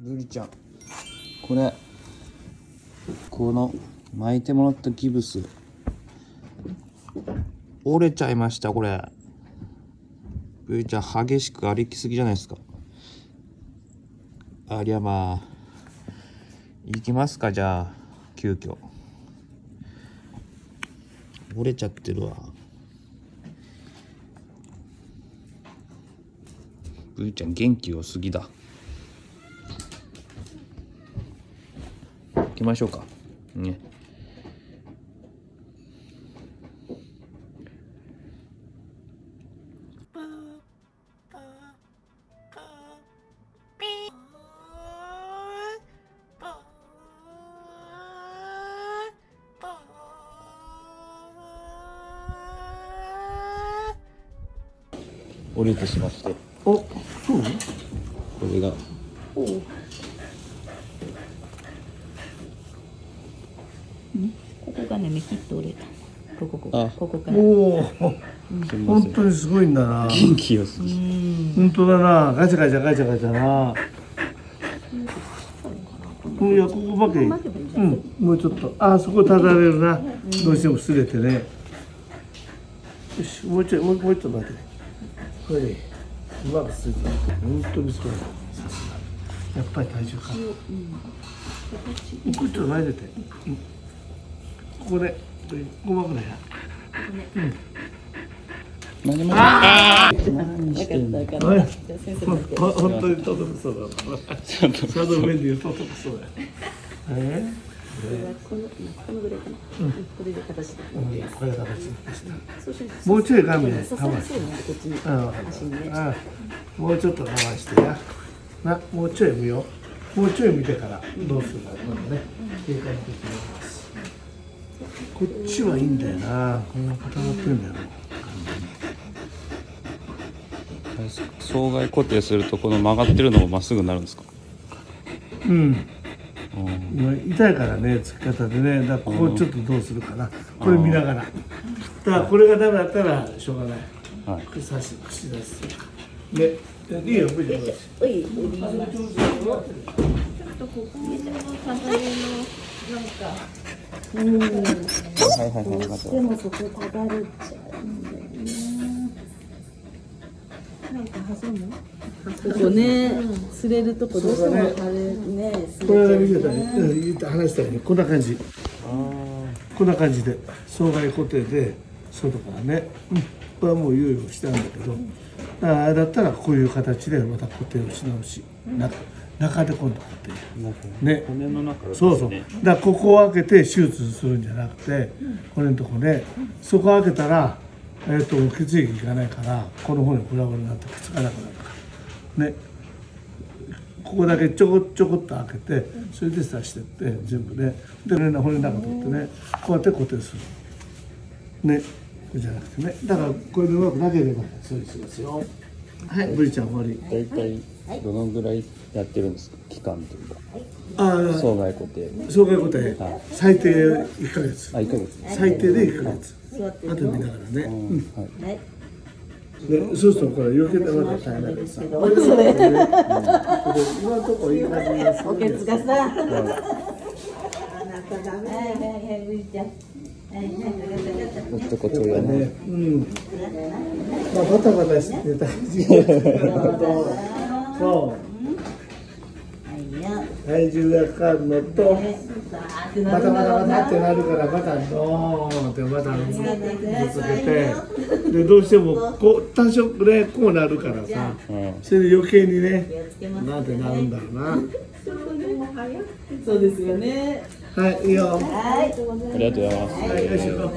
瑠璃ちゃん、これこの巻いてもらったギブス折れちゃいました。これ瑠璃ちゃん激しく歩きすぎじゃないですか。ありゃまあ行きますか。じゃあ急遽折れちゃってるわ。ブーちゃん元気よすぎだ。行きましょうかね。折れてしまって、お、これが、お、ん？ここがねめきっと折れた。ここから。おお、本当にすごいんだな。元気よすぎ。本当だな、ガチャガチャガチャガチャな。いやここばけ、うん、もうちょっと、あそこただれるな。どうしてもすれてね。よし、もうちょっと待って。これうまくする。本当にすごい。やっぱり体重か。こっちを前出て。ここでうまくない。投げました。何してんの。本当にとてもそうだ。その上で言うとてもそうだ。このぐらいかな。これで形。これで形。もうちょい画面でかわして。もうちょっとかわしてや。な、もうちょい見よう。もうちょい見てからどうするか今度ね。経過にできます。こっちはいいんだよな。こんな固まってるんだよ。障害固定するとこの曲がってるのもまっすぐになるんですか。うん。痛いからね、つき方でね、だからここちょっとどうするかな、これ見ながら。だからこれがダメだったらしょうがない。串出す。ね、いいよ、無理だ。おい、おります。ちょっとここに、ささげの、なんか。どうしてもそこただれちゃうんだよね。なんか挟む？ここね、擦れるとこどうしてもね、これ見てたね、話したよね、こんな感じ。こんな感じで、障害固定で、外からね、これはもう猶予したんだけど。だったら、こういう形で、また固定をし直し、中で今度固定。ね、骨の中。そうそう、だ、ここを開けて、手術するんじゃなくて、これのとこね、そこ開けたら。血液いかないから、この方にグラグラになって、くっつかなくなるから。ね、ここだけちょこちょこっと開けて、それで刺してって全部ね、で骨の中取ってね、こうやって固定するね、じゃなくてね、だからこれでうまくなければそうですよ。はい、ブリちゃん終わり。大体どのぐらいやってるんですか、期間というか。障害固定、障害固定最低1ヶ月。あ、1ヶ月。最低で1ヶ月。あと見ながらね。はい、そうするとこれ余計なまだ大変だけどさ、これ今のとこいい感じです。おけつがさ、あなたダメ。はいはい、ブリちゃん。ちょっとこっちがね。まあバタバタしてた感じ。そう。体重がかかるのと、バタバタバタってなるから、バタンドーンってバタンぶつけて、でどうしてもこう多少ねこうなるからさ、それで余計にねなんてなるんだろうな。そうですよね。はい、いいよ。はい、ありがとうございます。はい、よいしょ。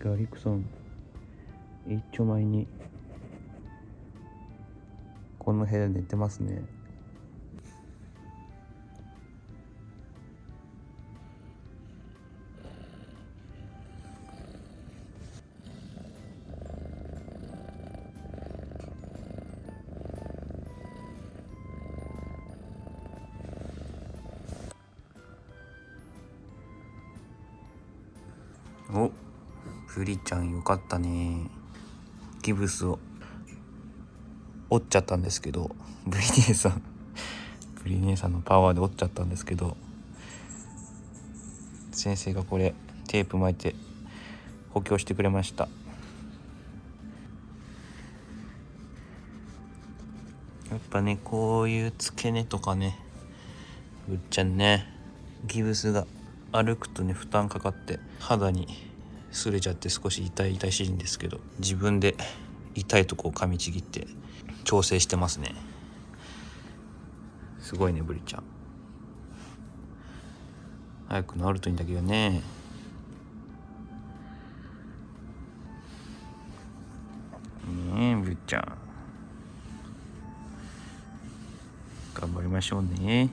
ガリクソン一丁前にこの部屋で寝てますね。お、プリちゃんよかったね。ギブスを折っちゃったんですけど、ブリ姉さんのパワーで折っちゃったんですけど、先生がこれテープ巻いて補強してくれました。やっぱね、こういう付け根とかね、ぶっちゃんね、ギブスが歩くとね負担かかって肌に擦れちゃって少し痛々しいんですけど、自分で痛いとこを噛みちぎって調整してますね。すごいね、ブリちゃん。早く治るといいんだけどね。ねえ、ブリちゃん頑張りましょうね。